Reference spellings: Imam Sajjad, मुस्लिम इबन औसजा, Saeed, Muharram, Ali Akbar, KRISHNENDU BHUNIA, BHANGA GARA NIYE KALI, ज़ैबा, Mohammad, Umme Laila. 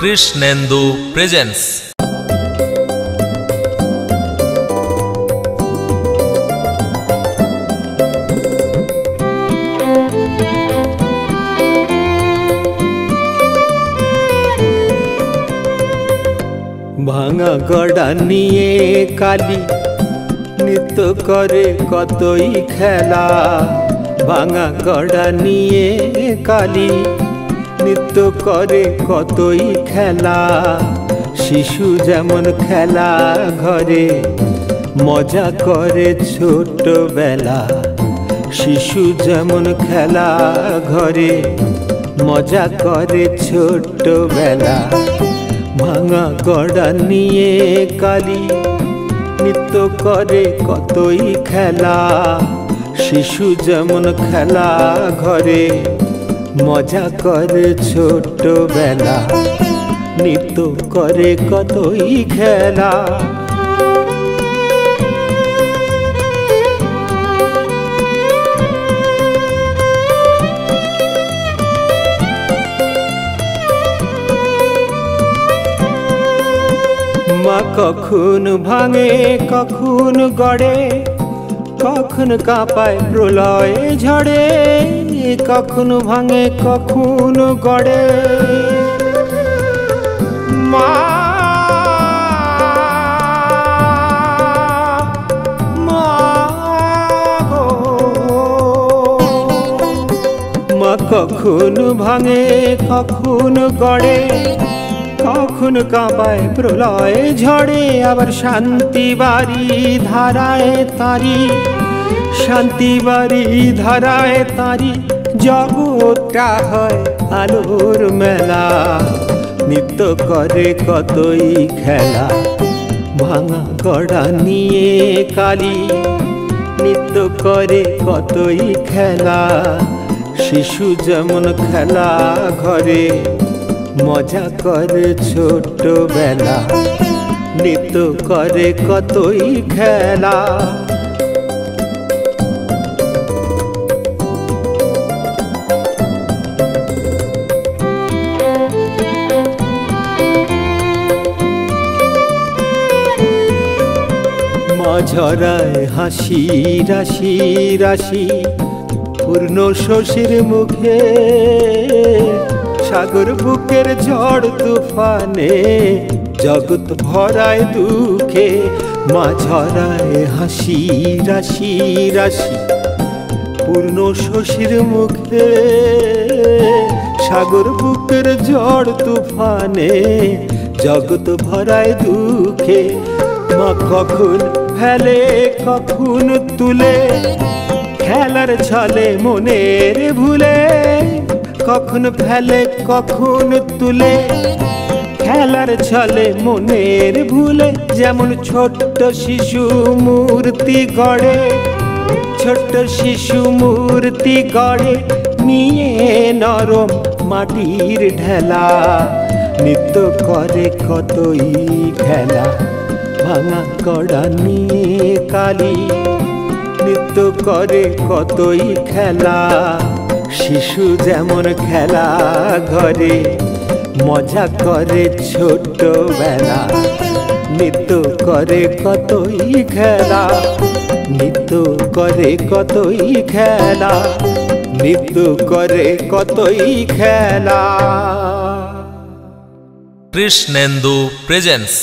Krishnendu presents. भांगा गड़ा निये काली नित्य करे कतई खेला। भांगा गड़ा निये काली नित्य करे कतई खेला। शिशु जेमन खेला घरे मजा करे छोट बेला। शिशु जेमन खेला घरे मजा करे छोट बेला। भांगा गड़ा निये काली नित्य करे कतई खेला। शिशु जेमन खेला घरे मजा करे छोट बेला। नित्य करे कतई खेला। मा कखन भांगे कखन गड़े कखन कापाय प्रलय झड़े। कखन भांगे कखन गड़े मा गो। मा कखन भांगे कखन गड़े कखन कापाय प्रलय झड़े। आबार शांति बारी धाराय तारी। शांति बारी धाराय तारी जगतटा हय आलोर मेला। नित्य करे कतई खेला। भांगा गड़ा निये काली नित्य करे कतई खेला। शिशु जेमन खेला घरे मजा करे छोट बेला। नित्य करे कतई खेला। झराय हासि राशि राशि पूर्ण शशीर मुखे। सागर बुकेर झड़ तुफाने जगत भराय दुखे। मा झराय हासि राशि राशि पूर्ण शशीर मुखे। सागर बुकेर झड़ तुफाने जगत भराय दुखे। मा कखन फैले कखन तुले खेलार छले मनेर भूले। कखन फैले कखन तुले खेलार छले मनेर भूले। जेमन छोट शिशु मूर्ति गड़े। छोट शिशु मूर्ति गड़े निये नरम माटिर ढेला। नित्य करे कतई खेला। भांगा गड़ा निये काली नित्य करे कतई खेला। शिशु जेमन खेला घरे मजा करे छोट बेला। नित्य करे कतई खेला। नित्य करे कतई खेला। नित्य करे कतई खेला। कृष्णेंदु प्रेजेंट्स।